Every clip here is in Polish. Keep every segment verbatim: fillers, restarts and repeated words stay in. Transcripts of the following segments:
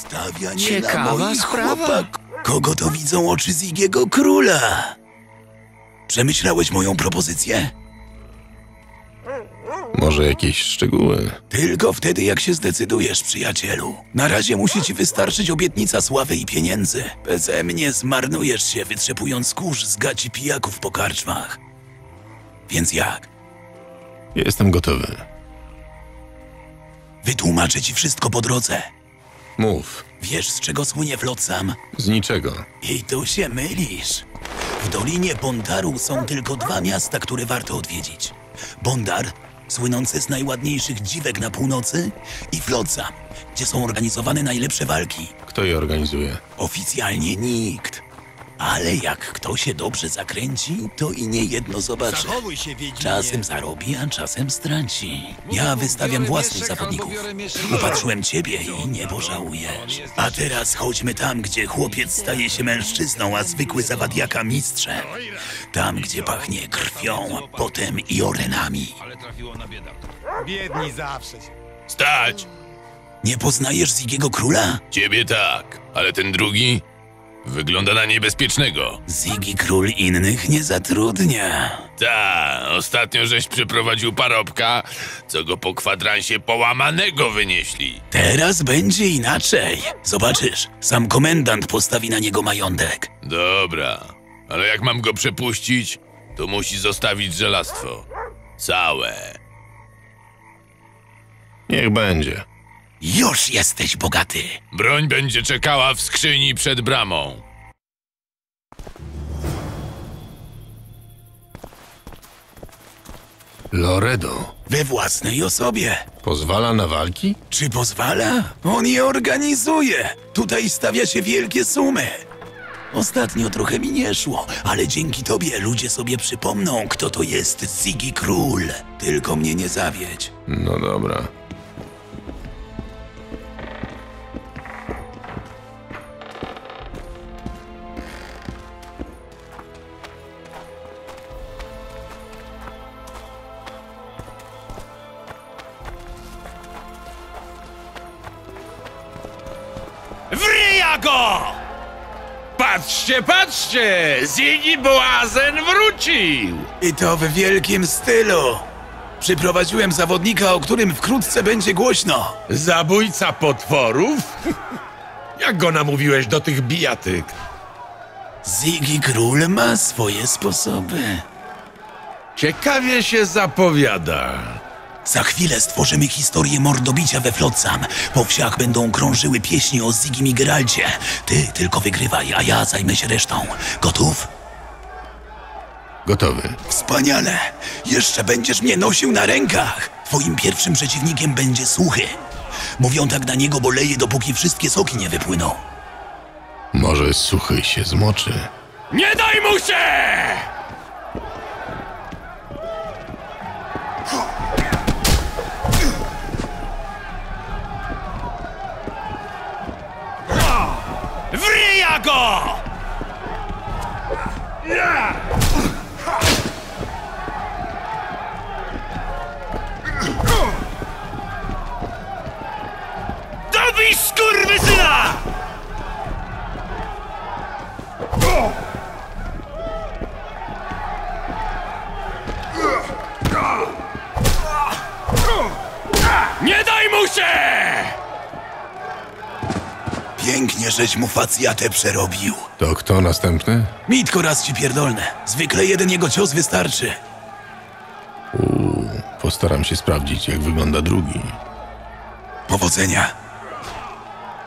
Stawianie Ciekawa na moich sprawa. Chłopak. Kogo to widzą oczy Zygiego Króla? Przemyślałeś moją propozycję? Może jakieś szczegóły? Tylko wtedy, jak się zdecydujesz, przyjacielu. Na razie musi ci wystarczyć obietnica sławy i pieniędzy. Bez mnie zmarnujesz się, wytrzepując kurz z gaci pijaków po karczmach. Więc jak? Jestem gotowy. Wytłumaczę ci wszystko po drodze. Mów. Wiesz, z czego słynie Flotsam? Z niczego. I tu się mylisz. W Dolinie Bondaru są tylko dwa miasta, które warto odwiedzić. Bondar, słynący z najładniejszych dziwek na północy, i Flotsam, gdzie są organizowane najlepsze walki. Kto je organizuje? Oficjalnie nikt. Ale jak kto się dobrze zakręci, to i niejedno zobaczy. Się, czasem zarobi, a czasem straci. Ja wystawiam własnych zawodników. Upatrzyłem ciebie i nie pożałujesz. A teraz chodźmy tam, gdzie chłopiec staje się mężczyzną, a zwykły zawadiaka mistrzem. Tam, gdzie pachnie krwią, a potem i orenami. Biedni zawsze. Stać! Nie poznajesz Zygiego Króla? Ciebie tak, ale ten drugi... Wygląda na niebezpiecznego. Zygi Król innych nie zatrudnia. Ta, ostatnio żeś przyprowadził parobka, co go po kwadransie połamanego wynieśli. Teraz będzie inaczej. Zobaczysz, sam komendant postawi na niego majątek. Dobra, ale jak mam go przepuścić, to musi zostawić żelastwo. Całe. Niech będzie. Już jesteś bogaty. Broń będzie czekała w skrzyni przed bramą. Loredo. We własnej osobie. Pozwala na walki? Czy pozwala? On je organizuje. Tutaj stawia się wielkie sumy. Ostatnio trochę mi nie szło, ale dzięki tobie ludzie sobie przypomną, kto to jest Zygi Król. Tylko mnie nie zawiedź. No dobra. Iago! Patrzcie, patrzcie! Zygi Błazen wrócił! I to w wielkim stylu. Przyprowadziłem zawodnika, o którym wkrótce będzie głośno. Zabójca potworów? Jak go namówiłeś do tych bijatyk? Zygi Król ma swoje sposoby. Ciekawie się zapowiada. Za chwilę stworzymy historię mordobicia we Flotsam. Po wsiach będą krążyły pieśni o Zygim i Geralcie. Ty tylko wygrywaj, a ja zajmę się resztą. Gotów? Gotowy. Wspaniale! Jeszcze będziesz mnie nosił na rękach! Twoim pierwszym przeciwnikiem będzie Suchy. Mówią tak na niego, bo leje, dopóki wszystkie soki nie wypłyną. Może Suchy się zmoczy? Nie daj mu się! Wryja go! Dobij skurwysyna! Nie daj mu się! Pięknie, żeś mu facjatę przerobił. To kto następny? Mitko raz ci pierdolne. Zwykle jeden jego cios wystarczy. Uuu, postaram się sprawdzić, jak wygląda drugi. Powodzenia.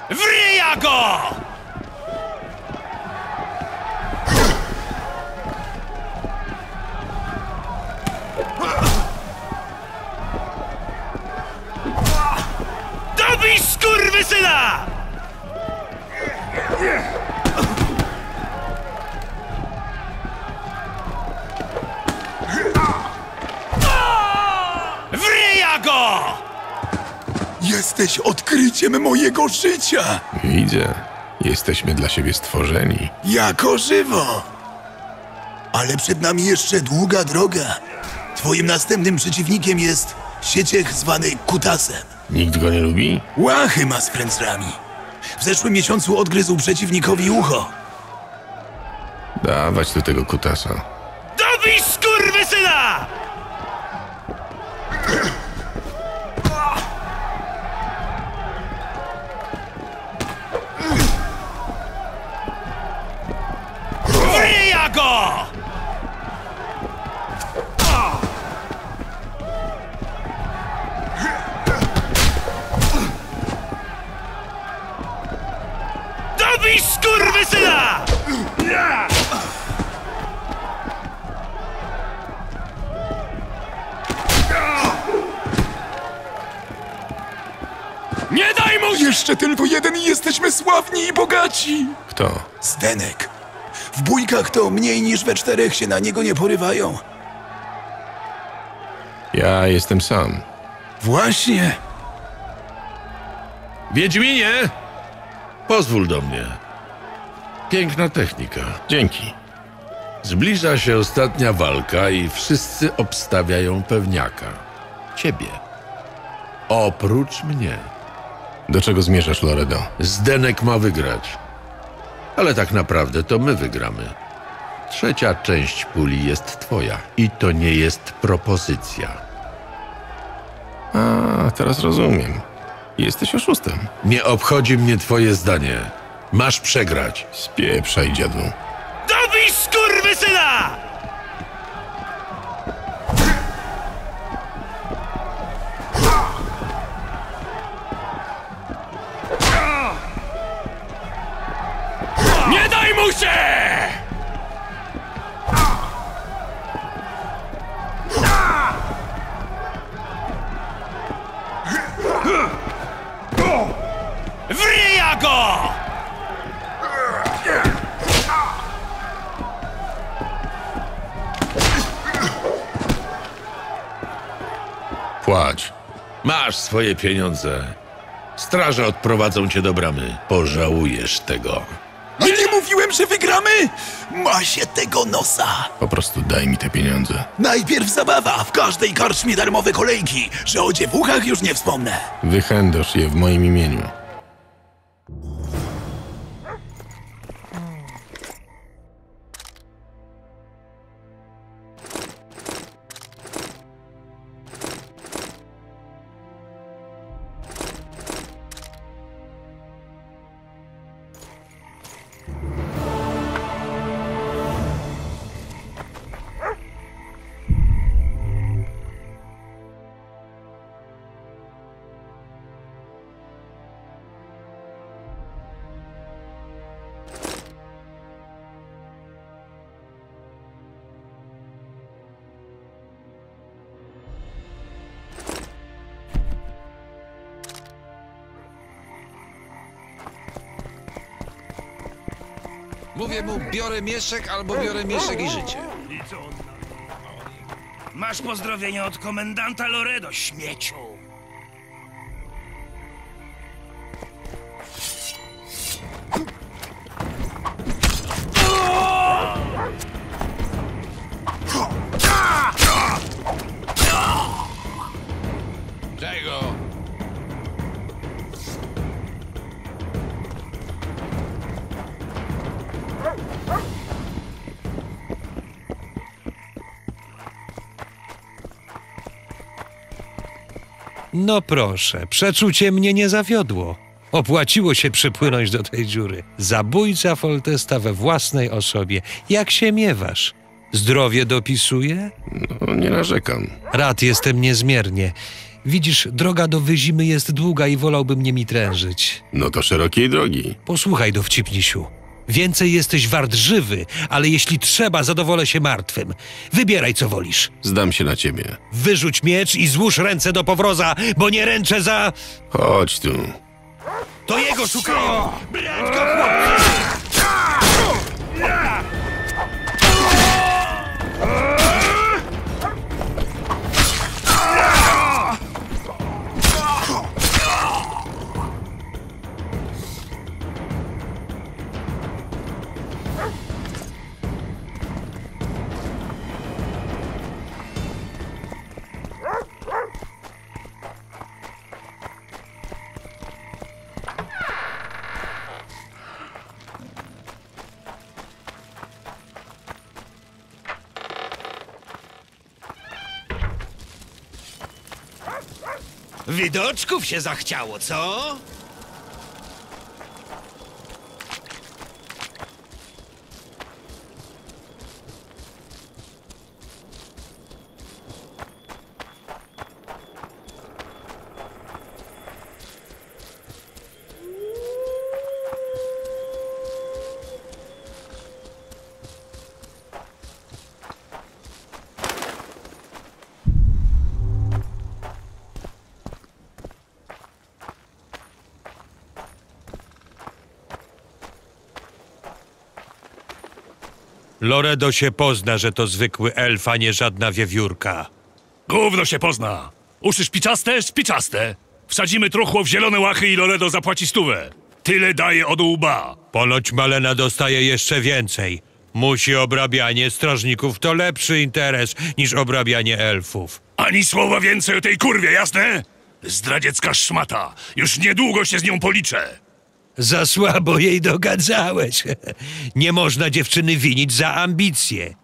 Wryja go! Dobij skurwysyna! Wryja go! Jesteś odkryciem mojego życia! Widzę. Jesteśmy dla siebie stworzeni. Jako żywo! Ale przed nami jeszcze długa droga. Twoim następnym przeciwnikiem jest Sieciech zwany Kutasem. Nikt go nie lubi? Łachy ma z frędzlami. W zeszłym miesiącu odgryzł przeciwnikowi ucho. Dawać do tego kutasa. Dobij skurwysyna! Wryja go! Skurwysyna! Nie daj mu! Jeszcze tylko jeden i jesteśmy sławni i bogaci! Kto? Zdenek. W bójkach to mniej niż we czterech się na niego nie porywają. Ja jestem sam. Właśnie. Wiedźminie! Pozwól do mnie. Piękna technika. Dzięki. Zbliża się ostatnia walka i wszyscy obstawiają pewniaka. Ciebie. Oprócz mnie. Do czego zmierzasz, Loredo? Zdenek ma wygrać. Ale tak naprawdę to my wygramy. Trzecia część puli jest twoja. I to nie jest propozycja. A, teraz rozumiem. Jesteś oszustem. Nie obchodzi mnie twoje zdanie. Masz przegrać. Spieprzaj, dziadu. Dobij skurwysyna! Nie daj mu się! Wryja go! Płać. Masz swoje pieniądze. Straże odprowadzą cię do bramy. Pożałujesz tego. A nie mówiłem, że wygramy? Ma się tego nosa. Po prostu daj mi te pieniądze. Najpierw zabawa. W każdej karczmie darmowe kolejki. Że o dziewuchach już nie wspomnę. Wychędosz je w moim imieniu. Mówię mu, biorę mieszek, albo biorę mieszek i życie. Masz pozdrowienie od komendanta Loredo, śmieciu. No proszę, przeczucie mnie nie zawiodło. Opłaciło się przypłynąć do tej dziury. Zabójca Foltesta we własnej osobie. Jak się miewasz? Zdrowie dopisuje? No, nie narzekam. Rad jestem niezmiernie. Widzisz, droga do Wyzimy jest długa i wolałbym nimi trężyć. No to szerokiej drogi. Posłuchaj, dowcipnisiu. Więcej jesteś wart żywy, ale jeśli trzeba, zadowolę się martwym. Wybieraj, co wolisz. Zdam się na ciebie. Wyrzuć miecz i złóż ręce do powroza, bo nie ręczę za... Chodź tu. To jego szukają! Brać go, chłopcy! Widoczków się zachciało, co? Loredo się pozna, że to zwykły elf, a nie żadna wiewiórka. Gówno się pozna. Uszy szpiczaste, szpiczaste. Wsadzimy truchło w zielone łachy i Loredo zapłaci stówę. Tyle daje od łba. Ponoć Malena dostaje jeszcze więcej. Musi obrabianie strażników to lepszy interes niż obrabianie elfów. Ani słowa więcej o tej kurwie, jasne? Zdradziecka szmata. Już niedługo się z nią policzę. Za słabo jej dogadzałeś. Nie można dziewczyny winić za ambicje.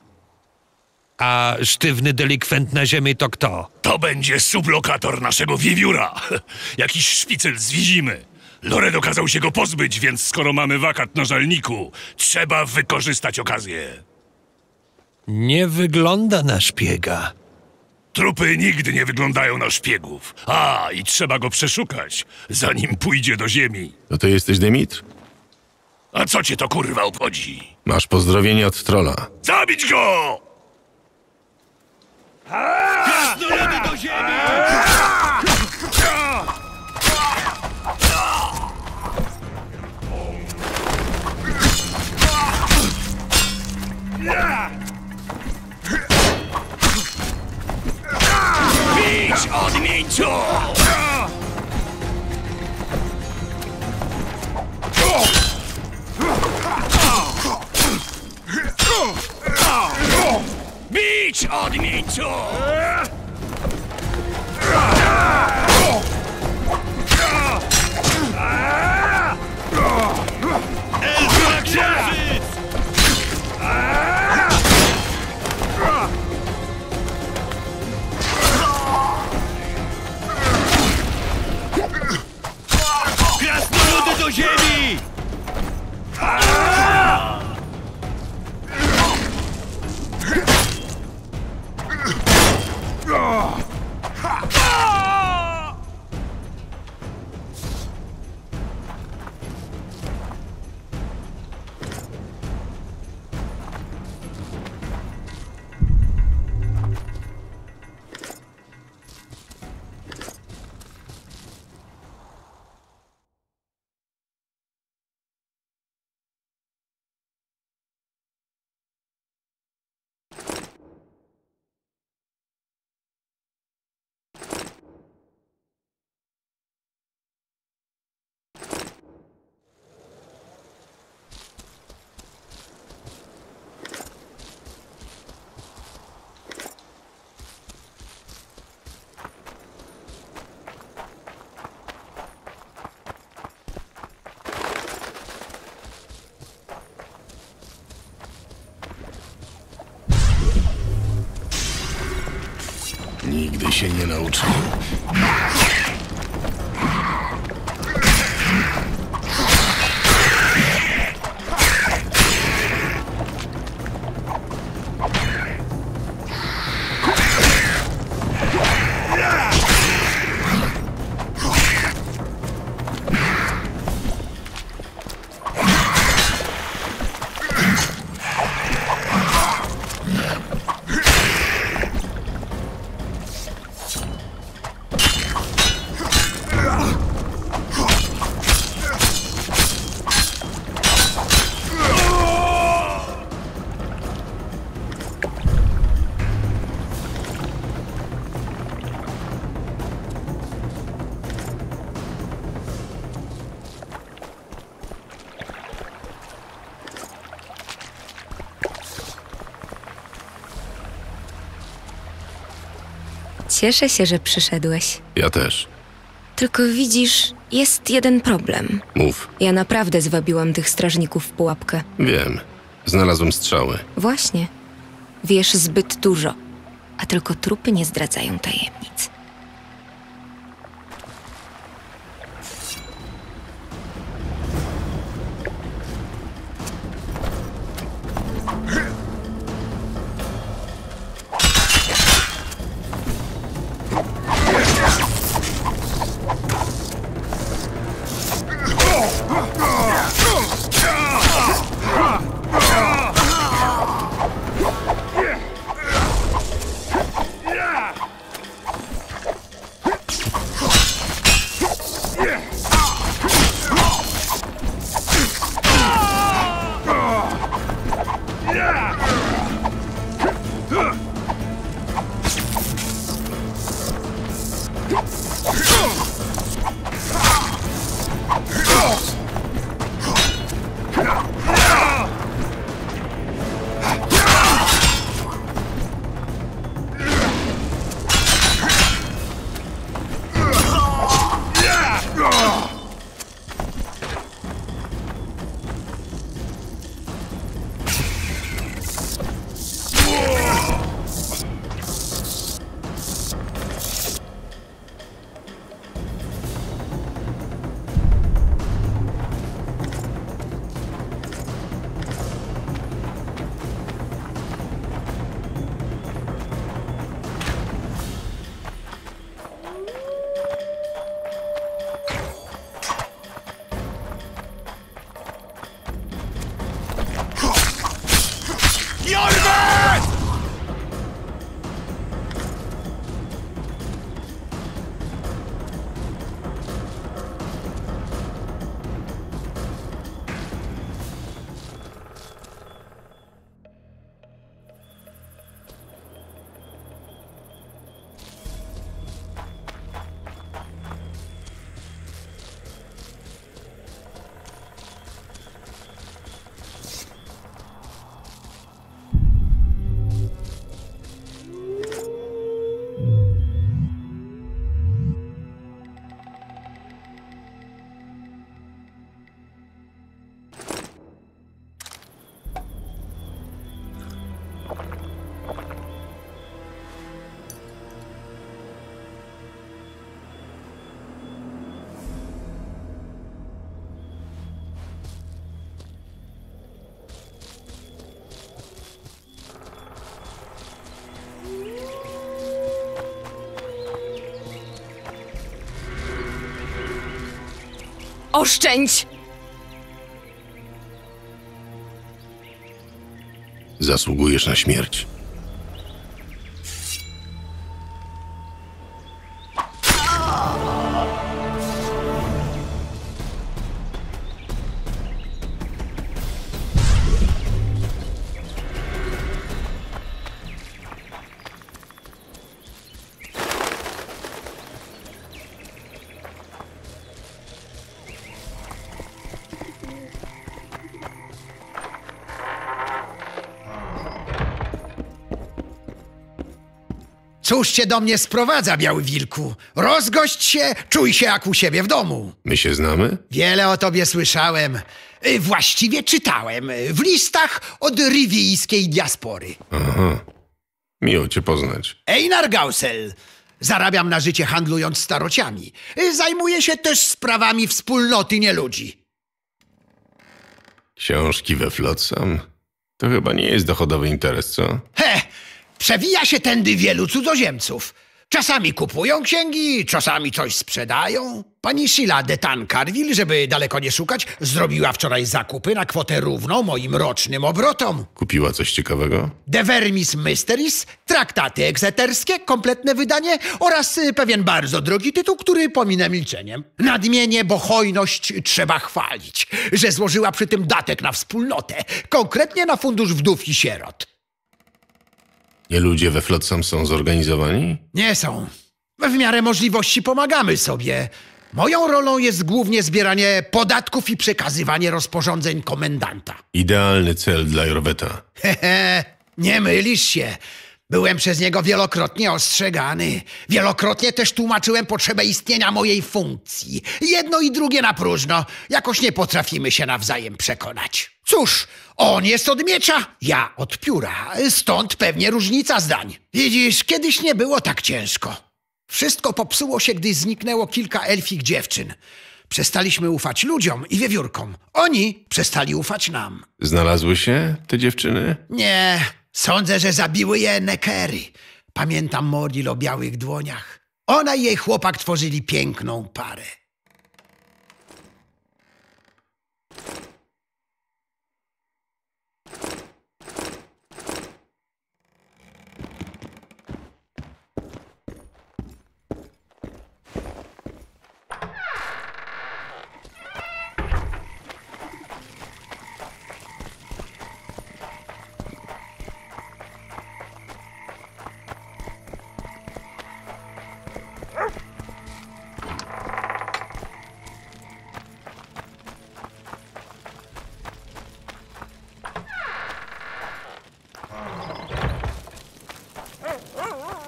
A sztywny delikwent na ziemi to kto? To będzie sublokator naszego wiewióra. Jakiś szpicel z Wyzimy. Loredo kazał się go pozbyć, więc skoro mamy wakat na Żalniku, trzeba wykorzystać okazję. Nie wygląda na szpiega. Trupy nigdy nie wyglądają na szpiegów. A, i trzeba go przeszukać, zanim pójdzie do ziemi. To ty jesteś Dymitr? A co cię to kurwa obchodzi? Masz pozdrowienie od trola. Zabić go! Jasnorady do ziemi! Odmieńcu! Bić odmieńcu! Elfa Księżyc! Do ziemi! Nigdy się nie nauczył. Cieszę się, że przyszedłeś. Ja też. Tylko widzisz, jest jeden problem. Mów. Ja naprawdę zwabiłam tych strażników w pułapkę. Wiem. Znalazłem strzały. Właśnie. Wiesz zbyt dużo. A tylko trupy nie zdradzają tajemnic. Oszczędź! Zasługujesz na śmierć. Cóż cię do mnie sprowadza, biały wilku? Rozgość się, czuj się jak u siebie w domu. My się znamy? Wiele o tobie słyszałem. Właściwie czytałem. W listach od rivijskiej diaspory. Aha. Miło cię poznać. Einar Gausel. Zarabiam na życie handlując starociami. Zajmuję się też sprawami wspólnoty nieludzi. Książki we Flotsam? To chyba nie jest dochodowy interes, co? He! Przewija się tędy wielu cudzoziemców. Czasami kupują księgi, czasami coś sprzedają. Pani Sheila de Tancarville, żeby daleko nie szukać, zrobiła wczoraj zakupy na kwotę równą moim rocznym obrotom. Kupiła coś ciekawego? De Vermis Mysteries, traktaty egzeterskie, kompletne wydanie oraz pewien bardzo drogi tytuł, który pominę milczeniem. Nadmienię, bo hojność trzeba chwalić, że złożyła przy tym datek na wspólnotę, konkretnie na fundusz wdów i sierot. Nie ludzie we Flotsam są zorganizowani? Nie są. W miarę możliwości pomagamy sobie. Moją rolą jest głównie zbieranie podatków i przekazywanie rozporządzeń komendanta. Idealny cel dla Iorwetha. Hehe, nie mylisz się. Byłem przez niego wielokrotnie ostrzegany. Wielokrotnie też tłumaczyłem potrzebę istnienia mojej funkcji. Jedno i drugie na próżno. Jakoś nie potrafimy się nawzajem przekonać. Cóż, on jest od miecza, ja od pióra. Stąd pewnie różnica zdań. Widzisz, kiedyś nie było tak ciężko. Wszystko popsuło się, gdy zniknęło kilka elfich dziewczyn. Przestaliśmy ufać ludziom i wiewiórkom. Oni przestali ufać nam. Znalazły się te dziewczyny? Nie... Sądzę, że zabiły je nekery. Pamiętam Mordli o białych dłoniach. Ona i jej chłopak tworzyli piękną parę.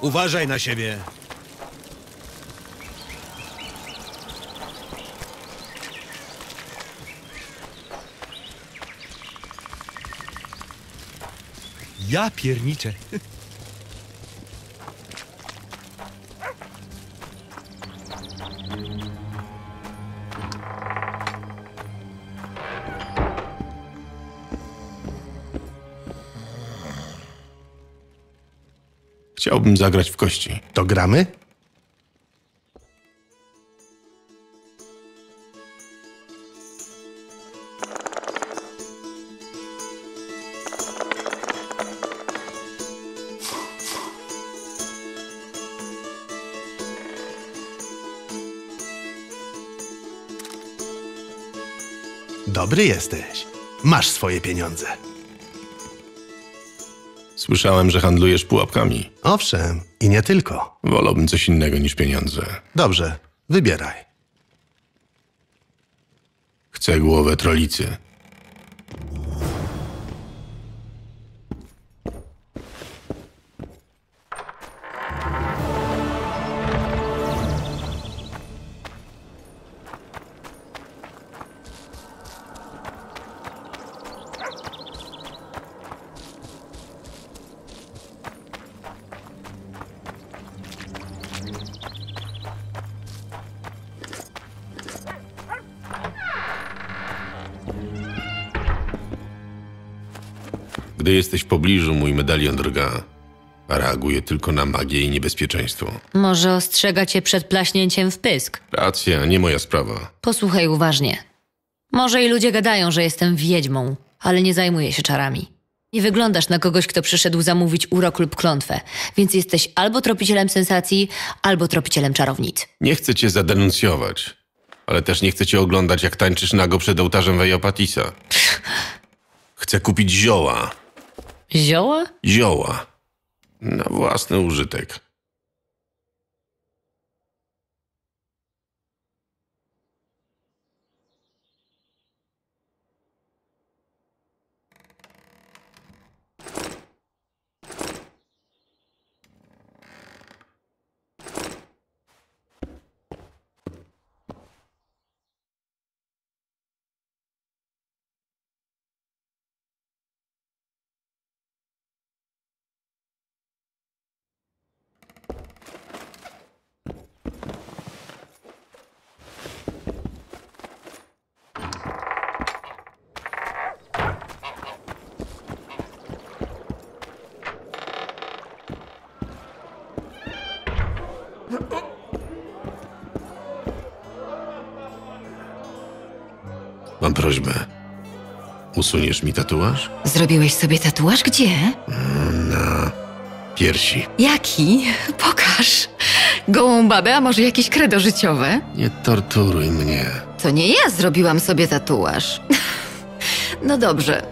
Uważaj na siebie. Ja pierniczę. Chciałbym zagrać w kości. To gramy? Dobry jesteś. Masz swoje pieniądze. Słyszałem, że handlujesz pułapkami. Owszem, i nie tylko. Wolałbym coś innego niż pieniądze. Dobrze, wybieraj. Chcę głowę trolicy. Gdy jesteś w pobliżu, mój medalion drga. Reaguje tylko na magię i niebezpieczeństwo. Może ostrzega cię przed plaśnięciem w pysk. Racja, nie moja sprawa. Posłuchaj uważnie. Może i ludzie gadają, że jestem wiedźmą, ale nie zajmuję się czarami. Nie wyglądasz na kogoś, kto przyszedł zamówić urok lub klątwę, więc jesteś albo tropicielem sensacji, albo tropicielem czarownic. Nie chcę cię zadenuncjować, ale też nie chcę cię oglądać, jak tańczysz nago przed ołtarzem Vejopatisa. Chcę kupić zioła. Zioła? Zioła. Na własny użytek. Mam prośbę. Usuniesz mi tatuaż? Zrobiłeś sobie tatuaż? Gdzie? Na piersi. Jaki? Pokaż. Gołą babę, a może jakieś credo życiowe? Nie torturuj mnie. To nie ja zrobiłam sobie tatuaż. No dobrze.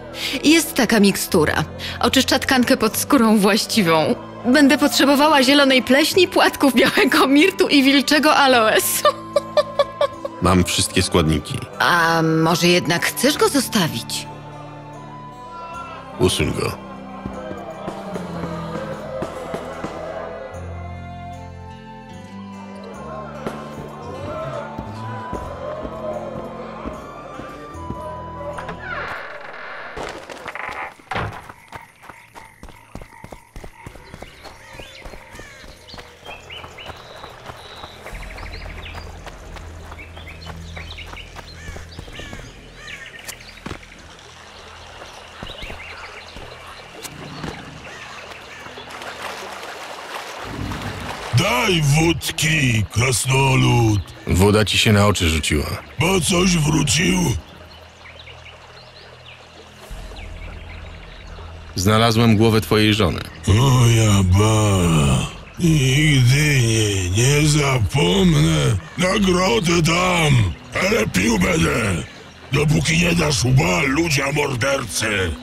Jest taka mikstura. Oczyszcza tkankę pod skórą właściwą. Będę potrzebowała zielonej pleśni, płatków białego mirtu i wilczego aloesu. Mam wszystkie składniki. A może jednak chcesz go zostawić? Usuń go. Daj wódki, krasnolud. Woda ci się na oczy rzuciła. Bo coś wrócił? Znalazłem głowę twojej żony. Moja baba. Nigdy nie, nie zapomnę. Nagrodę dam, ale pił będę. Dopóki nie dasz łba ludzia mordercy.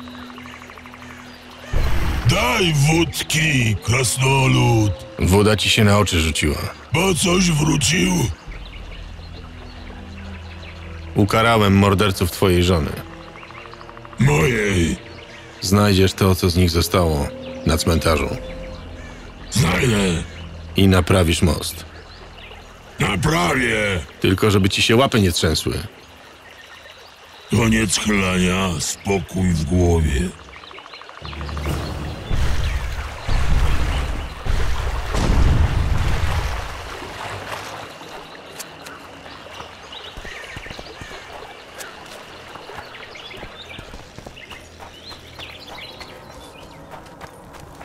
Daj wódki, krasnolud. Woda ci się na oczy rzuciła. Bo coś wrócił? Ukarałem morderców twojej żony. Mojej. Znajdziesz to, co z nich zostało na cmentarzu. Znajdę. I naprawisz most. Naprawię. Tylko żeby ci się łapy nie trzęsły. Koniec chlania, spokój w głowie.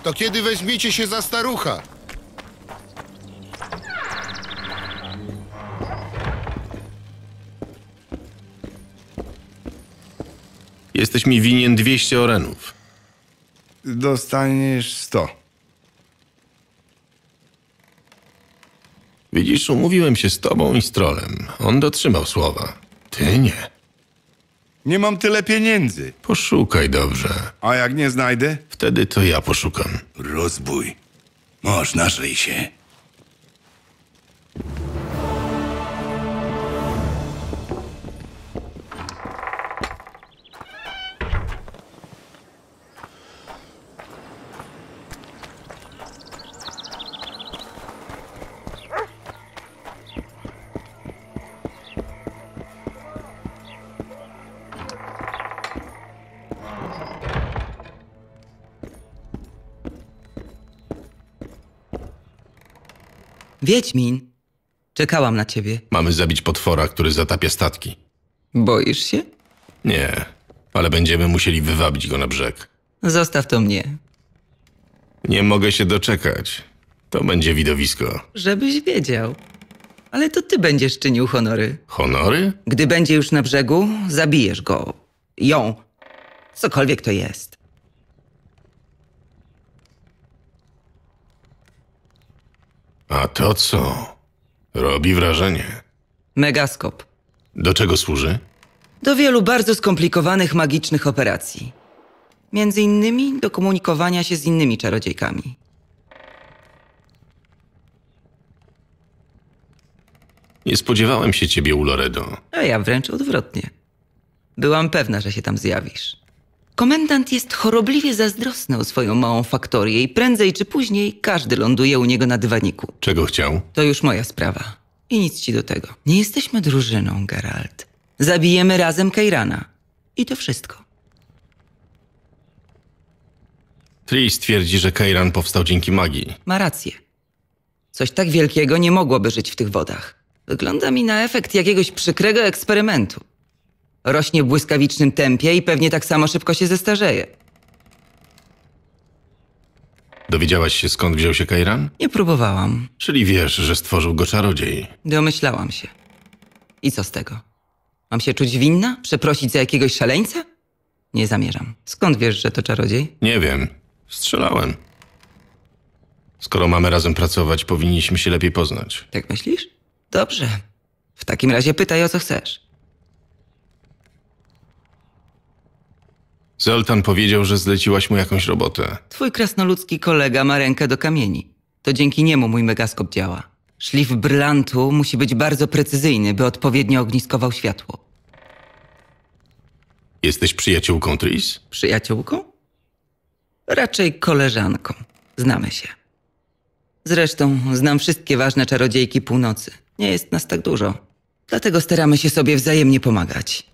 To kiedy weźmiecie się za starucha? Jesteś mi winien dwieście orenów. Dostaniesz sto. Widzisz, umówiłem się z tobą i z trolem. On dotrzymał słowa. Ty nie. Nie mam tyle pieniędzy. Poszukaj dobrze. A jak nie znajdę? Wtedy to ja poszukam. Rozbój. Masz, naszli się. Wiedźmin, czekałam na ciebie. Mamy zabić potwora, który zatapia statki. Boisz się? Nie, ale będziemy musieli wywabić go na brzeg. Zostaw to mnie. Nie mogę się doczekać. To będzie widowisko. Żebyś wiedział. Ale to ty będziesz czynił honory. Honory? Gdy będzie już na brzegu, zabijesz go. Ją. Cokolwiek to jest. A to co? Robi wrażenie. Megaskop. Do czego służy? Do wielu bardzo skomplikowanych magicznych operacji. Między innymi do komunikowania się z innymi czarodziejkami. Nie spodziewałem się ciebie u Loredo. A ja wręcz odwrotnie. Byłam pewna, że się tam zjawisz. Komendant jest chorobliwie zazdrosny o swoją małą faktorię i prędzej czy później każdy ląduje u niego na dywaniku. Czego chciał? To już moja sprawa. I nic ci do tego. Nie jesteśmy drużyną, Geralt. Zabijemy razem Kajrana. I to wszystko. Triss twierdzi, że Kajran powstał dzięki magii. Ma rację. Coś tak wielkiego nie mogłoby żyć w tych wodach. Wygląda mi na efekt jakiegoś przykrego eksperymentu. Rośnie w błyskawicznym tempie i pewnie tak samo szybko się zestarzeje. Dowiedziałaś się, skąd wziął się Kajran? Nie próbowałam. Czyli wiesz, że stworzył go czarodziej? Domyślałam się. I co z tego? Mam się czuć winna? Przeprosić za jakiegoś szaleńca? Nie zamierzam. Skąd wiesz, że to czarodziej? Nie wiem. Strzelałem. Skoro mamy razem pracować, powinniśmy się lepiej poznać. Tak myślisz? Dobrze. W takim razie pytaj, o co chcesz. Zoltan powiedział, że zleciłaś mu jakąś robotę. Twój krasnoludzki kolega ma rękę do kamieni. To dzięki niemu mój megaskop działa. Szlif brylantu musi być bardzo precyzyjny, by odpowiednio ogniskował światło. Jesteś przyjaciółką Triss? Przyjaciółką? Raczej koleżanką. Znamy się. Zresztą znam wszystkie ważne czarodziejki północy. Nie jest nas tak dużo. Dlatego staramy się sobie wzajemnie pomagać.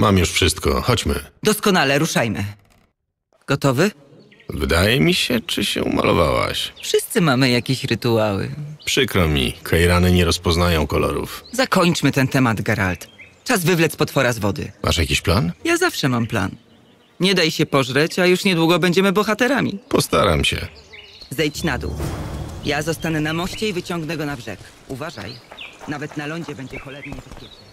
Mam już wszystko. Chodźmy. Doskonale, ruszajmy. Gotowy? Wydaje mi się, czy się umalowałaś. Wszyscy mamy jakieś rytuały. Przykro mi, Kajrany nie rozpoznają kolorów. Zakończmy ten temat, Geralt. Czas wywlec potwora z wody. Masz jakiś plan? Ja zawsze mam plan. Nie daj się pożreć, a już niedługo będziemy bohaterami. Postaram się. Zejdź na dół. Ja zostanę na moście i wyciągnę go na brzeg. Uważaj. Nawet na lądzie będzie cholernie niebezpiecznie.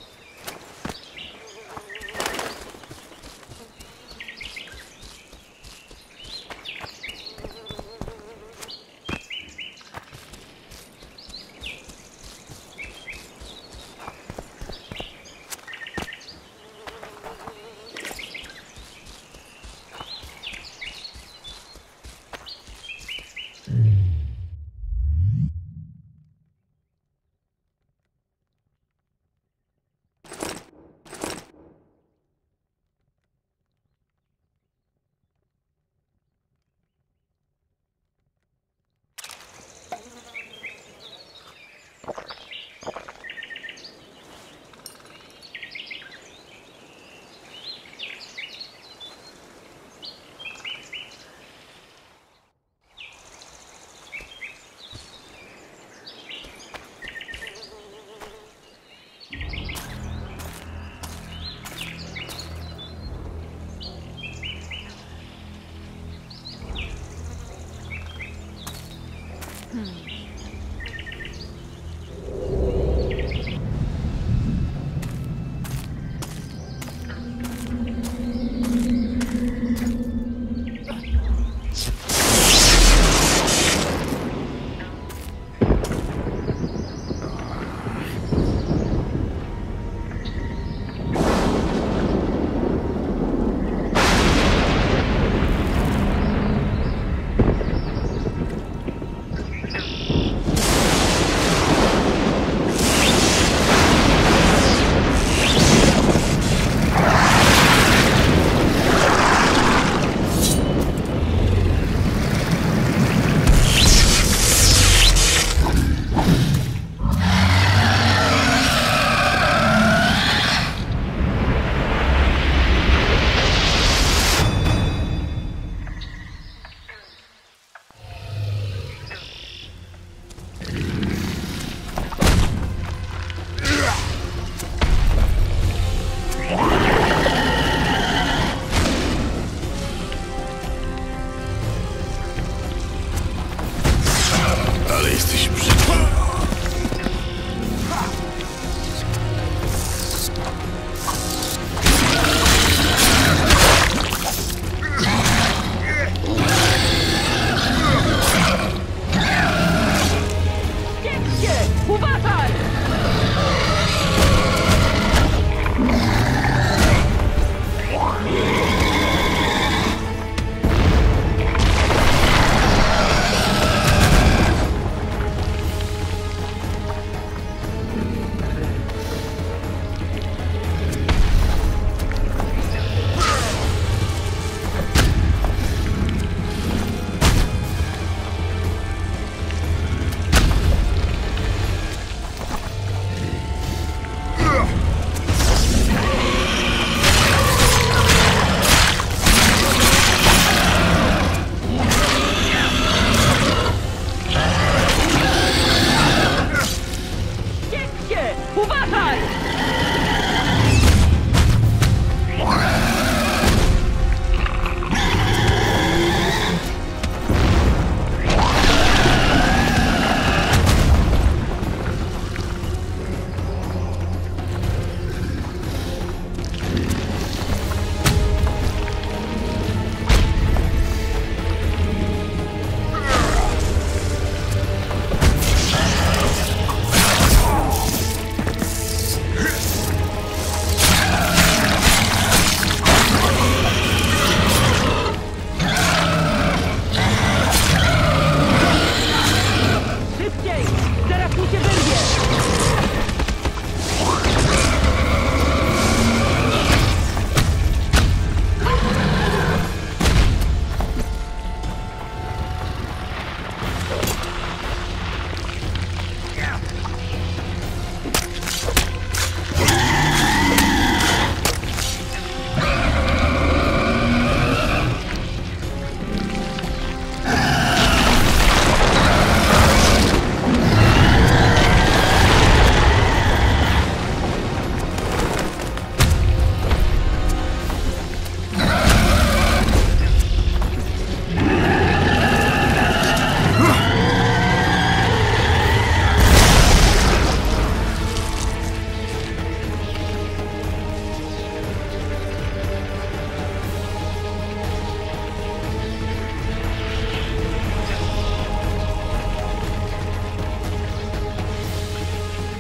szybciej! Zaraz mi się wyrwie!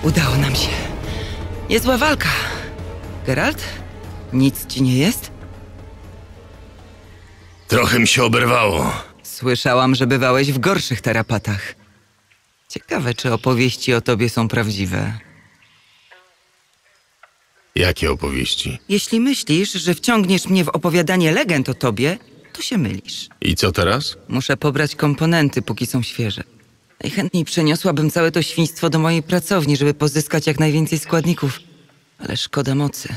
Udało nam się. Niezła walka. Geralt? Nic ci nie jest? Trochę mi się oberwało. Słyszałam, że bywałeś w gorszych tarapatach. Ciekawe, czy opowieści o tobie są prawdziwe. Jakie opowieści? Jeśli myślisz, że wciągniesz mnie w opowiadanie legend o tobie, to się mylisz. I co teraz? Muszę pobrać komponenty, póki są świeże. Najchętniej przeniosłabym całe to świństwo do mojej pracowni, żeby pozyskać jak najwięcej składników. Ale szkoda mocy.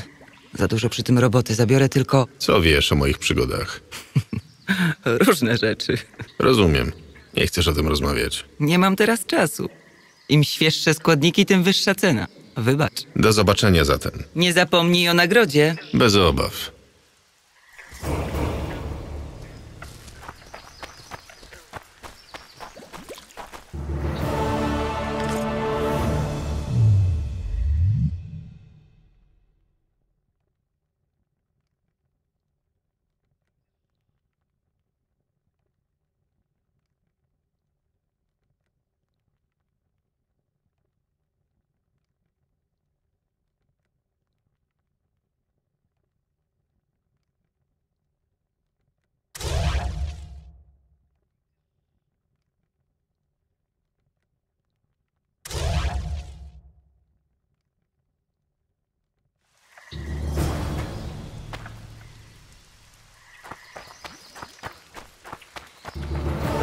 Za dużo przy tym roboty. Zabiorę tylko... Co wiesz o moich przygodach? Różne rzeczy. Rozumiem. Nie chcesz o tym rozmawiać. Nie mam teraz czasu. Im świeższe składniki, tym wyższa cena. Wybacz. Do zobaczenia zatem. Nie zapomnij o nagrodzie. Bez obaw.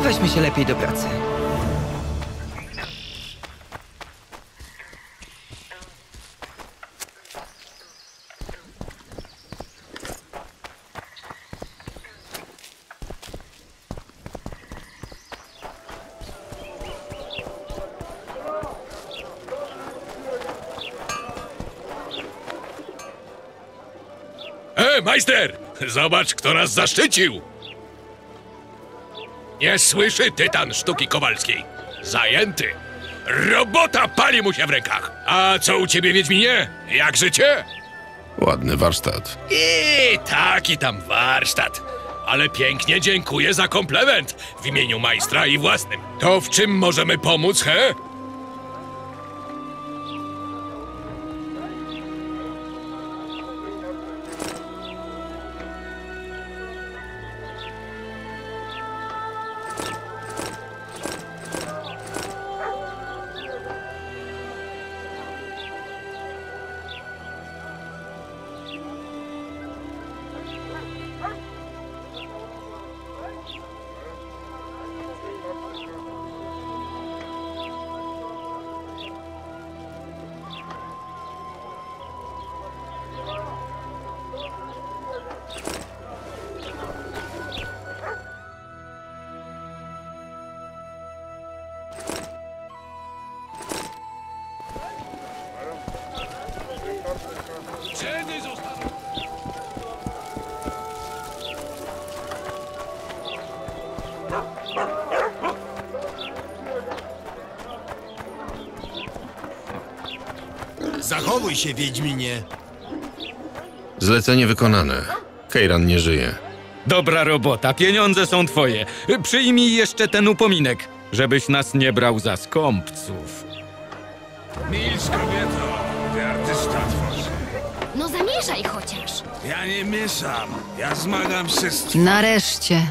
Weźmy się lepiej do pracy. E, majster! Zobacz, kto nas zaszczycił! Nie słyszy tytan sztuki kowalskiej. Zajęty. Robota pali mu się w rękach. A co u ciebie, Wiedźminie? Jak życie? Ładny warsztat. I taki tam warsztat. Ale pięknie dziękuję za komplement w imieniu majstra i własnym. To w czym możemy pomóc, he? Zachowuj się, Wiedźminie. Zlecenie wykonane. Kajran nie żyje. Dobra robota, pieniądze są twoje. Przyjmij jeszcze ten upominek, żebyś nas nie brał za skąpców. Milcz, kobieto, ty artysta tworzy. No zamieszaj chociaż. Ja nie mieszam, ja zmagam się z... Nareszcie.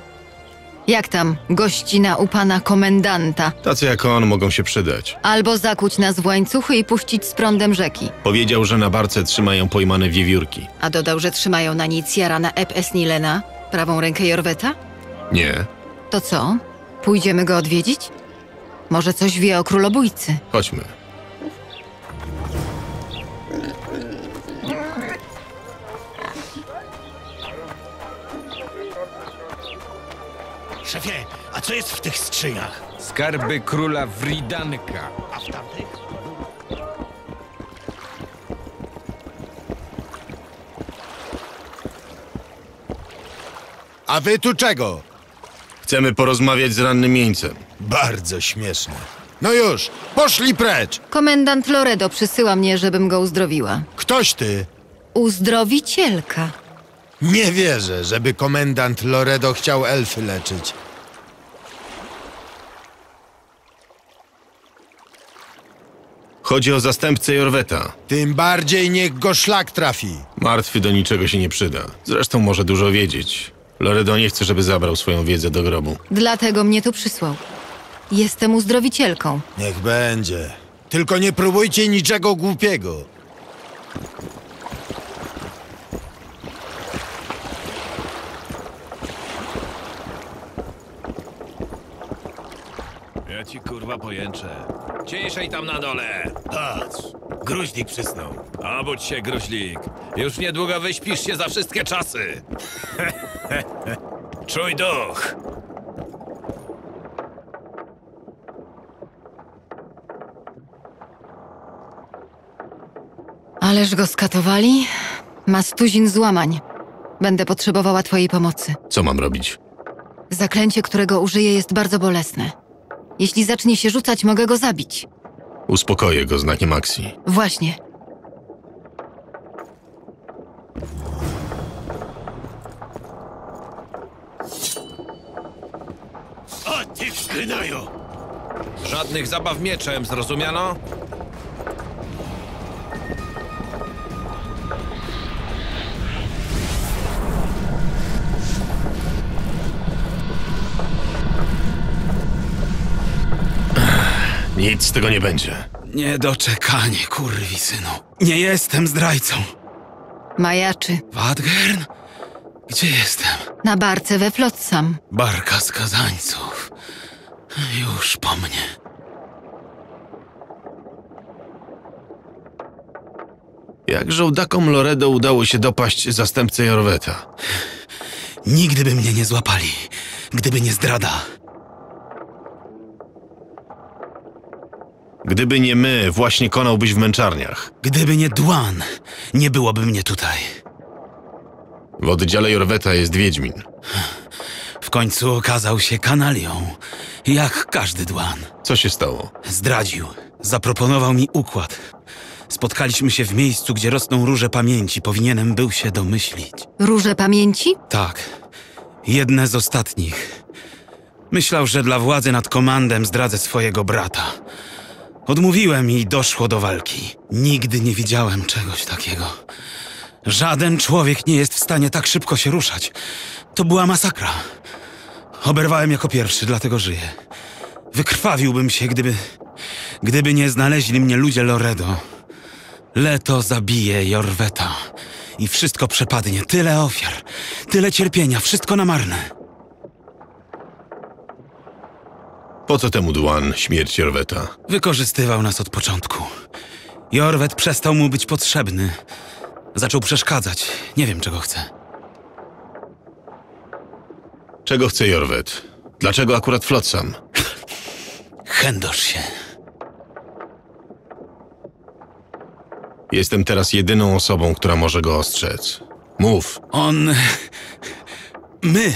Jak tam? Gościna u pana komendanta. Tacy jak on mogą się przydać. Albo zakuć nas w łańcuchy i puścić z prądem rzeki. Powiedział, że na barce trzymają pojmane wiewiórki. A dodał, że trzymają na niej Ciarana aep Easnillien, prawą rękę Iorwetha? Nie. To co? Pójdziemy go odwiedzić? Może coś wie o królobójcy? Chodźmy. Szefie, a co jest w tych skrzyniach? Skarby króla Wridanka. A w tamtych? A wy tu czego? Chcemy porozmawiać z rannym jeńcem. Bardzo śmieszne. No już, poszli precz! Komendant Loredo przysyła mnie, żebym go uzdrowiła. Ktoś ty? Uzdrowicielka. Nie wierzę, żeby komendant Loredo chciał elfy leczyć. Chodzi o zastępcę Iorwetha. Tym bardziej niech go szlak trafi. Martwy do niczego się nie przyda. Zresztą może dużo wiedzieć. Loredo nie chce, żeby zabrał swoją wiedzę do grobu. Dlatego mnie tu przysłał. Jestem uzdrowicielką. Niech będzie. Tylko nie próbujcie niczego głupiego. Ja ci kurwa pojęczę. Ciszej tam na dole. Patrz, gruźlik przysnął. Obudź się, gruźlik. Już niedługo wyśpisz się za wszystkie czasy. Czuj duch. Ależ go skatowali? Ma stuzin złamań. Będę potrzebowała twojej pomocy. Co mam robić? Zaklęcie, którego użyję, jest bardzo bolesne. Jeśli zacznie się rzucać, mogę go zabić. Uspokoję go znakiem akcji. Właśnie. O ty wklinajo! Żadnych zabaw mieczem, zrozumiano? Nic z tego nie będzie. Niedoczekanie, kurwisynu. Nie jestem zdrajcą. Majaczy. Wadgern? Gdzie jestem? Na barce we Flotsam. Barka skazańców. Już po mnie. Jak żołdakom Loredo udało się dopaść zastępcę Iorwetha? Nigdy by mnie nie złapali, gdyby nie zdrada. Gdyby nie my, właśnie konałbyś w męczarniach. Gdyby nie Dwan, nie byłoby mnie tutaj. W oddziale Iorwetha jest Wiedźmin. W końcu okazał się kanalią, jak każdy Dwan. Co się stało? Zdradził. Zaproponował mi układ. Spotkaliśmy się w miejscu, gdzie rosną Róże Pamięci. Powinienem był się domyślić. Róże Pamięci? Tak. Jedne z ostatnich. Myślał, że dla władzy nad komandem zdradzę swojego brata. Odmówiłem i doszło do walki. Nigdy nie widziałem czegoś takiego. Żaden człowiek nie jest w stanie tak szybko się ruszać. To była masakra. Oberwałem jako pierwszy, dlatego żyję. Wykrwawiłbym się, gdyby... Gdyby nie znaleźli mnie ludzie Loredo. Leto zabije Iorwetha. I wszystko przepadnie. Tyle ofiar. Tyle cierpienia. Wszystko na marne. Po co temu Dwan śmierć Iorwetha? Wykorzystywał nas od początku. Iorweth przestał mu być potrzebny. Zaczął przeszkadzać. Nie wiem, czego chce. Czego chce Iorweth? Dlaczego akurat Flotsam? Chędosz się. Jestem teraz jedyną osobą, która może go ostrzec. Mów. On... My...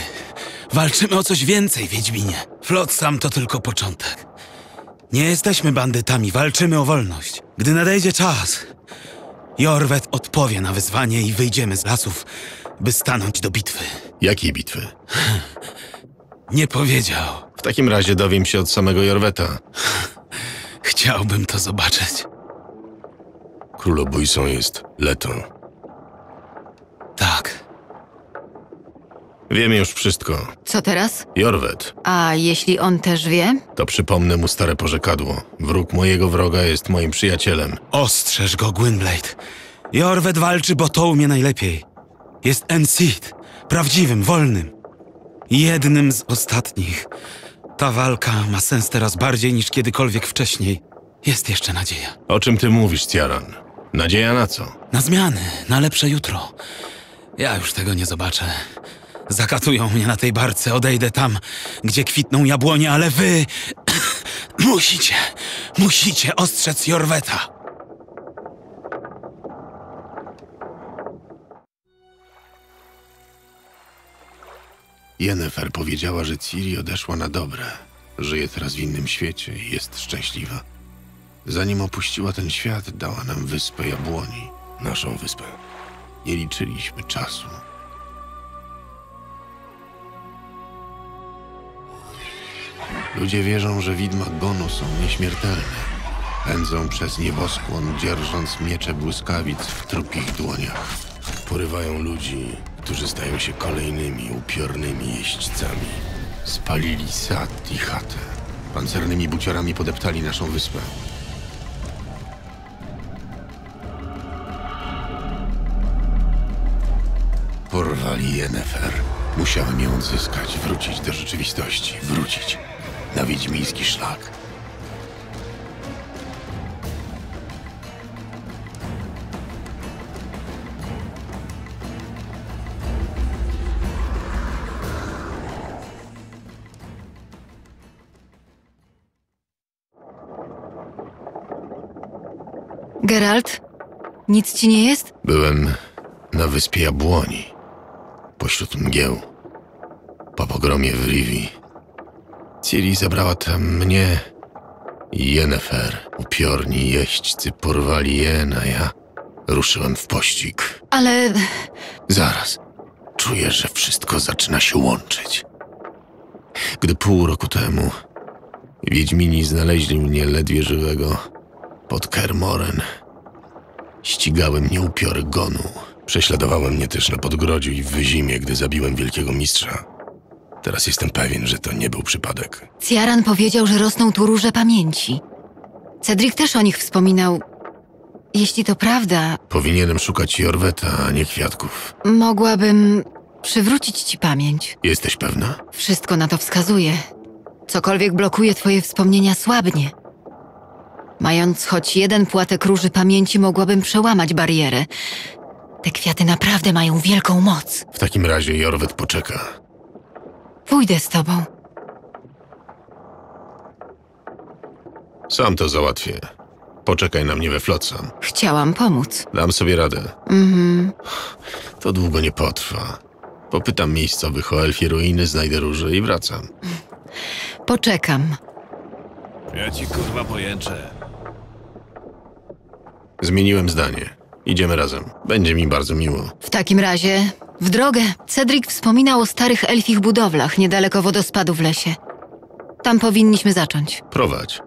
Walczymy o coś więcej, Wiedźminie. Flotsam to tylko początek. Nie jesteśmy bandytami, walczymy o wolność. Gdy nadejdzie czas, Iorweth odpowie na wyzwanie i wyjdziemy z lasów, by stanąć do bitwy. Jakiej bitwy? Nie powiedział. W takim razie dowiem się od samego Iorwetha. Chciałbym to zobaczyć. Królobójcą jest Leto. Tak. Wiem już wszystko. Co teraz? Iorweth. A jeśli on też wie? To przypomnę mu stare porzekadło. Wróg mojego wroga jest moim przyjacielem. Ostrzeż go, Gwynblade. Iorweth walczy, bo to umie najlepiej. Jest Encid. Prawdziwym, wolnym. Jednym z ostatnich. Ta walka ma sens teraz bardziej niż kiedykolwiek wcześniej. Jest jeszcze nadzieja. O czym ty mówisz, Ciaran? Nadzieja na co? Na zmiany, na lepsze jutro. Ja już tego nie zobaczę. Zakatują mnie na tej barce, odejdę tam, gdzie kwitną jabłonie, ale wy... musicie, musicie ostrzec Iorwetha. Yennefer powiedziała, że Ciri odeszła na dobre. Żyje teraz w innym świecie i jest szczęśliwa. Zanim opuściła ten świat, dała nam wyspę jabłoni. Naszą wyspę. Nie liczyliśmy czasu. Ludzie wierzą, że widma Gonu są nieśmiertelne. Pędzą przez nieboskłon, dzierżąc miecze błyskawic w trupich dłoniach. Porywają ludzi, którzy stają się kolejnymi upiornymi jeźdźcami. Spalili sad i chatę. Pancernymi buciorami podeptali naszą wyspę. Porwali Yennefer. Musiałem ją odzyskać, wrócić do rzeczywistości, wrócić na wiedźmiński szlak. Geralt, nic ci nie jest? Byłem na wyspie Jabłoni, pośród mgieł, po pogromie w Rivi. Ciri zabrała tam mnie i Yennefer. Upiorni jeźdźcy porwali je, a ja ruszyłem w pościg. Ale... Zaraz. Czuję, że wszystko zaczyna się łączyć. Gdy pół roku temu wiedźmini znaleźli mnie ledwie żywego pod Kermoren, ścigały mnie upiory Gonu. Prześladowały mnie też na Podgrodziu i w Wyzimie, gdy zabiłem wielkiego mistrza. Teraz jestem pewien, że to nie był przypadek. Ciaran powiedział, że rosną tu róże pamięci. Cedric też o nich wspominał. Jeśli to prawda... Powinienem szukać Iorwetha, a nie kwiatków. Mogłabym przywrócić ci pamięć. Jesteś pewna? Wszystko na to wskazuje. Cokolwiek blokuje twoje wspomnienia, słabnie. Mając choć jeden płatek róży pamięci, mogłabym przełamać barierę. Te kwiaty naprawdę mają wielką moc. W takim razie Iorweth poczeka. Pójdę z tobą. Sam to załatwię. Poczekaj na mnie we Flotsam. Chciałam pomóc. Dam sobie radę. Mhm. To długo nie potrwa. Popytam miejscowych o elfie ruiny, znajdę róże i wracam. Poczekam. Ja ci kurwa pojęczę. Zmieniłem zdanie. Idziemy razem. Będzie mi bardzo miło. W takim razie w drogę. Cedric wspominał o starych elfich budowlach niedaleko wodospadu w lesie. Tam powinniśmy zacząć. Prowadź.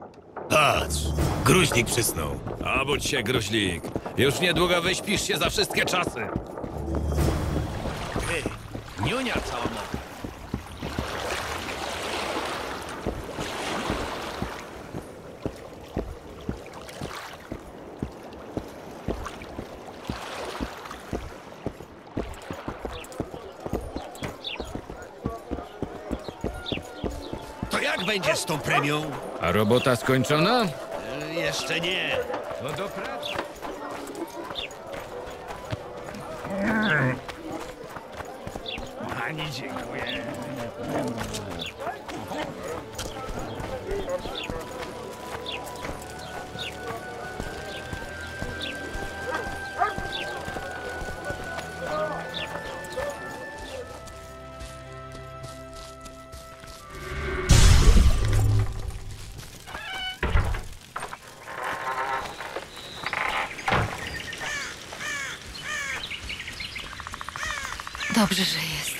Patrz, gruźlik przysnął. Obudź się, gruźlik. Już niedługo wyśpisz się za wszystkie czasy. Hej, niunia cała nowa. Jak będzie z tą premią? A robota skończona? E, jeszcze nie. No do pracy. Pani dziękuję. Dobrze, że jesteś.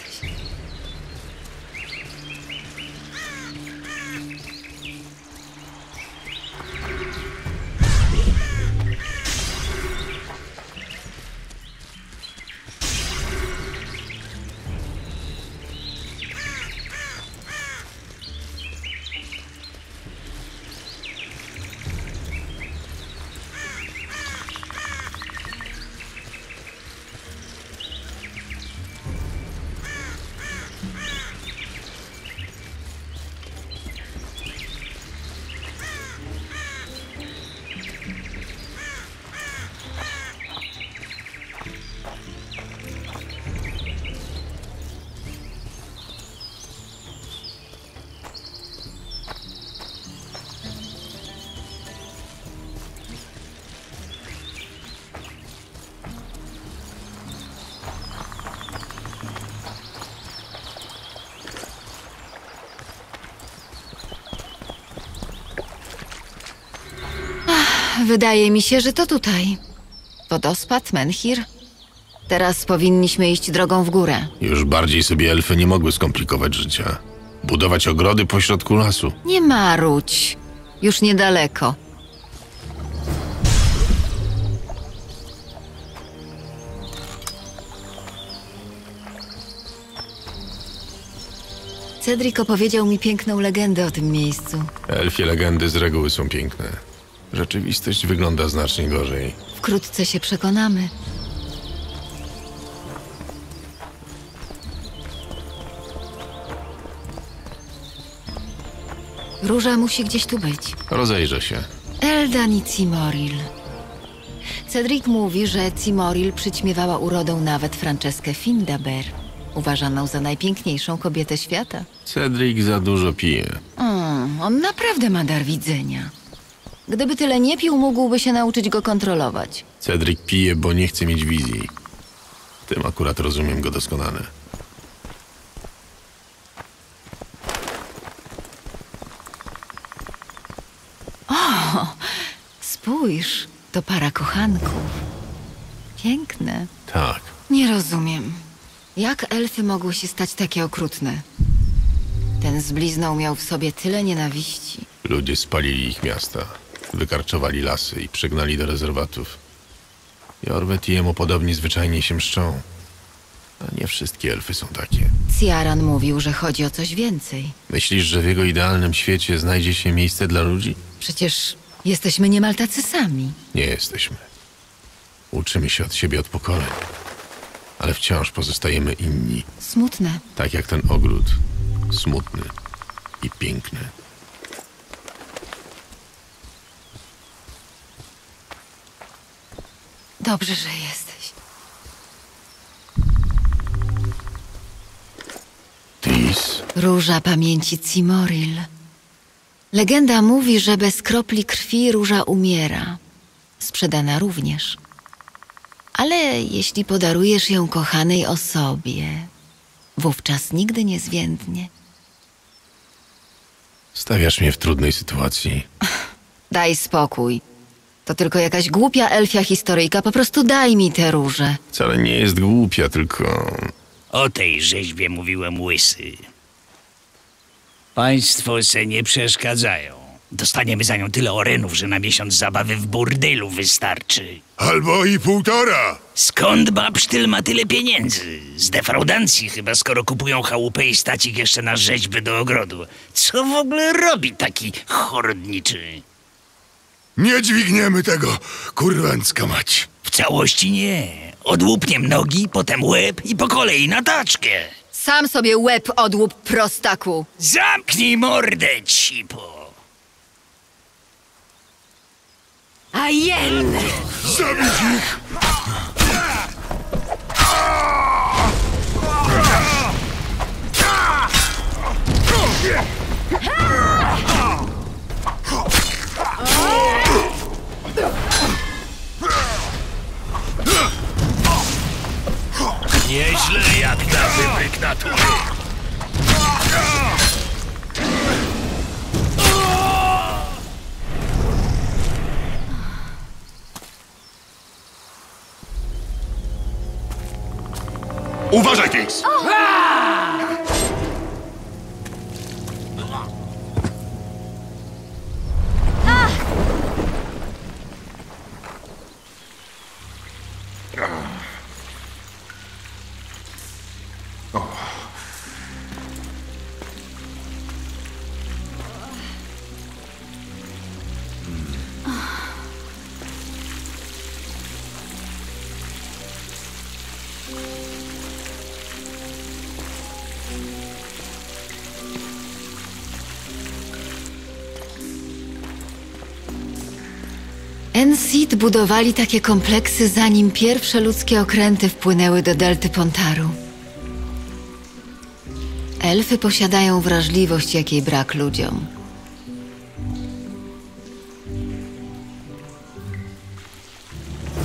Wydaje mi się, że to tutaj. Wodospad, Menhir. Teraz powinniśmy iść drogą w górę. Już bardziej sobie elfy nie mogły skomplikować życia. Budować ogrody pośrodku lasu. Nie marudź. Już niedaleko. Cedric opowiedział mi piękną legendę o tym miejscu. Elfie legendy z reguły są piękne. Rzeczywistość wygląda znacznie gorzej. Wkrótce się przekonamy. Róża musi gdzieś tu być. Rozejrzę się. Eldan i Cimoril. Cedric mówi, że Cimoril przyćmiewała urodą nawet Franceskę Findaber, uważaną za najpiękniejszą kobietę świata. Cedric za dużo pije. Mm, on naprawdę ma dar widzenia. Gdyby tyle nie pił, mógłby się nauczyć go kontrolować. Cedric pije, bo nie chce mieć wizji. Tym akurat rozumiem go doskonale. O, spójrz, to para kochanków. Piękne. Tak. Nie rozumiem. Jak elfy mogły się stać takie okrutne? Ten z blizną miał w sobie tyle nienawiści. Ludzie spalili ich miasta, wykarczowali lasy i przygnali do rezerwatów. Iorweth i jemu podobni zwyczajnie się mszczą. A nie wszystkie elfy są takie. Ciaran mówił, że chodzi o coś więcej. Myślisz, że w jego idealnym świecie znajdzie się miejsce dla ludzi? Przecież jesteśmy niemal tacy sami. Nie jesteśmy. Uczymy się od siebie od pokoleń. Ale wciąż pozostajemy inni. Smutne. Tak jak ten ogród. Smutny i piękny. Dobrze, że jesteś. Triss? Róża pamięci Cimoril. Legenda mówi, że bez kropli krwi róża umiera. Sprzedana również. Ale jeśli podarujesz ją kochanej osobie, wówczas nigdy nie zwiędnie. Stawiasz mnie w trudnej sytuacji. Daj spokój. To tylko jakaś głupia elfia historyjka. Po prostu daj mi te róże. Wcale nie jest głupia, tylko... O tej rzeźbie mówiłem, łysy. Państwo se nie przeszkadzają. Dostaniemy za nią tyle orenów, że na miesiąc zabawy w burdylu wystarczy. Albo i półtora! Skąd babsztyl ma tyle pieniędzy? Z defraudancji chyba, skoro kupują chałupę i stacik jeszcze na rzeźby do ogrodu. Co w ogóle robi taki chorodniczy? Nie dźwigniemy tego, kurwańska mać. W całości nie. Odłupniem nogi, potem łeb i po kolei na taczkę. Sam sobie łeb odłup, prostaku. Zamknij mordę, cipo. A jen! Zabić ich! Nieźle jak na wybyk natury. Uważaj, Triss! Ensid budowali takie kompleksy, zanim pierwsze ludzkie okręty wpłynęły do delty Pontaru. Elfy posiadają wrażliwość, jakiej brak ludziom.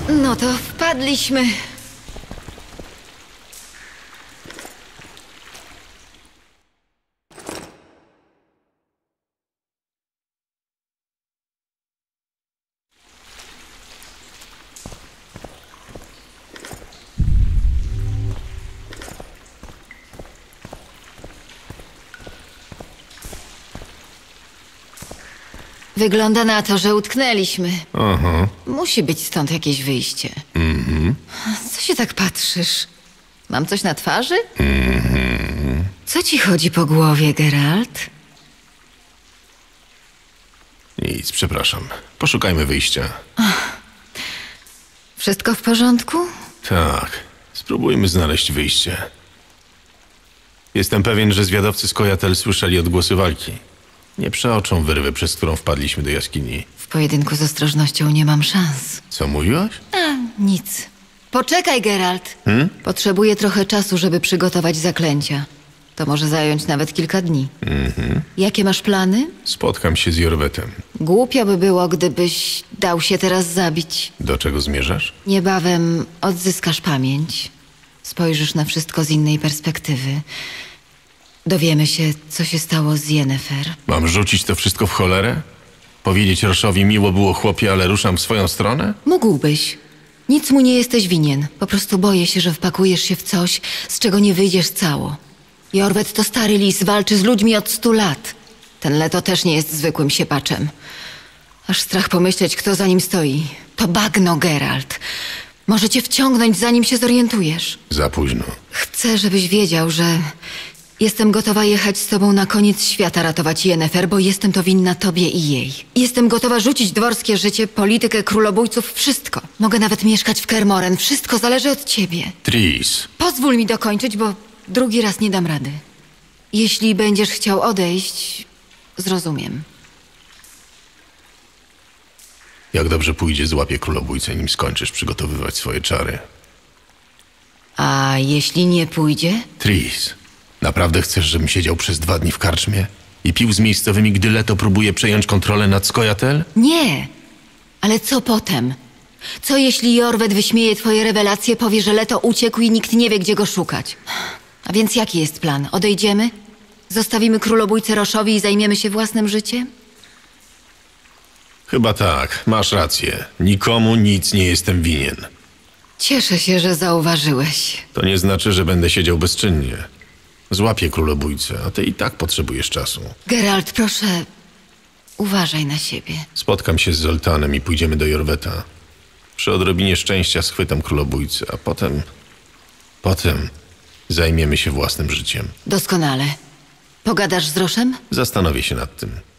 No to wpadliśmy. Wygląda na to, że utknęliśmy. Aha. Musi być stąd jakieś wyjście. Mhm. Co się tak patrzysz? Mam coś na twarzy? Mhm. Co ci chodzi po głowie, Geralt? Nic, przepraszam. Poszukajmy wyjścia. Ach. Wszystko w porządku? Tak. Spróbujmy znaleźć wyjście. Jestem pewien, że zwiadowcy z Kojatel słyszeli odgłosy walki. Nie przeoczą wyrwy, przez którą wpadliśmy do jaskini. W pojedynku z ostrożnością nie mam szans. Co mówiłaś? A, nic. Poczekaj, Geralt. Hmm? Potrzebuję trochę czasu, żeby przygotować zaklęcia. To może zająć nawet kilka dni. Mm-hmm. Jakie masz plany? Spotkam się z Iorwethem. Głupio by było, gdybyś dał się teraz zabić. Do czego zmierzasz? Niebawem odzyskasz pamięć. Spojrzysz na wszystko z innej perspektywy. Dowiemy się, co się stało z Yennefer. Mam rzucić to wszystko w cholerę? Powiedzieć Roszowi, miło było chłopie, ale ruszam w swoją stronę? Mógłbyś. Nic mu nie jesteś winien. Po prostu boję się, że wpakujesz się w coś, z czego nie wyjdziesz cało. Iorweth to stary lis, walczy z ludźmi od stu lat. Ten Leto też nie jest zwykłym siepaczem. Aż strach pomyśleć, kto za nim stoi. To bagno, Geralt. Może cię wciągnąć, zanim się zorientujesz. Za późno. Chcę, żebyś wiedział, że jestem gotowa jechać z tobą na koniec świata ratować Yennefer, bo jestem to winna tobie i jej. Jestem gotowa rzucić dworskie życie, politykę królobójców, wszystko. Mogę nawet mieszkać w Kermoren, wszystko zależy od ciebie. Triss. Pozwól mi dokończyć, bo drugi raz nie dam rady. Jeśli będziesz chciał odejść, zrozumiem. Jak dobrze pójdzie, złapię królobójcę, nim skończysz przygotowywać swoje czary. A jeśli nie pójdzie? Triss, naprawdę chcesz, żebym siedział przez dwa dni w karczmie i pił z miejscowymi, gdy Leto próbuje przejąć kontrolę nad Skojatel? Nie, ale co potem? Co jeśli Iorweth wyśmieje twoje rewelacje, powie, że Leto uciekł i nikt nie wie, gdzie go szukać? A więc jaki jest plan? Odejdziemy? Zostawimy królobójcę Roszowi i zajmiemy się własnym życiem? Chyba tak. Masz rację. Nikomu nic nie jestem winien. Cieszę się, że zauważyłeś. To nie znaczy, że będę siedział bezczynnie. Złapię królobójcę, a ty i tak potrzebujesz czasu. Geralt, proszę, uważaj na siebie. Spotkam się z Zoltanem i pójdziemy do Iorwetha. Przy odrobinie szczęścia schwytam królobójcę, a potem... Potem... zajmiemy się własnym życiem. Doskonale. Pogadasz z Roszem? Zastanowię się nad tym.